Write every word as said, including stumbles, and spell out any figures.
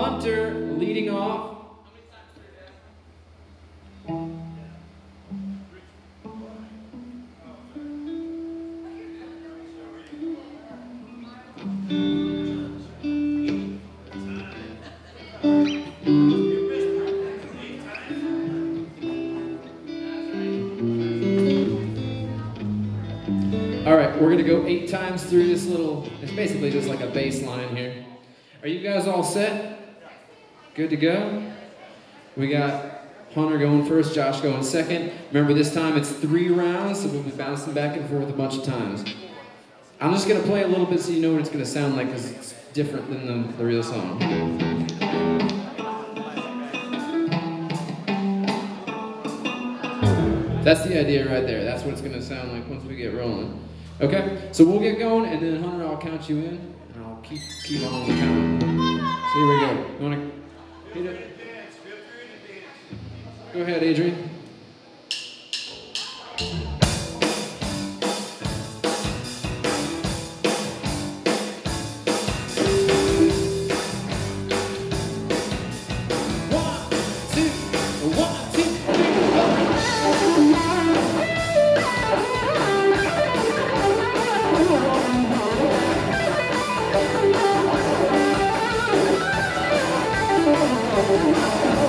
Hunter leading off. Eight times through this little, it's basically just like a bass line here. Are you guys all set? Good to go? We got Hunter going first, Josh going second. Remember this time it's three rounds, so we'll be bouncing back and forth a bunch of times. I'm just gonna play a little bit so you know what it's gonna sound like because it's different than the, the real song. That's the idea right there. That's what it's gonna sound like once we get rolling. Okay, so we'll get going, and then Hunter, I'll count you in, and I'll keep keep on the count. So here we go. You wanna hit it? Go ahead, Adrian. Oh,